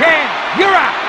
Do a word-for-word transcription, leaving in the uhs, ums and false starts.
ten. You're out.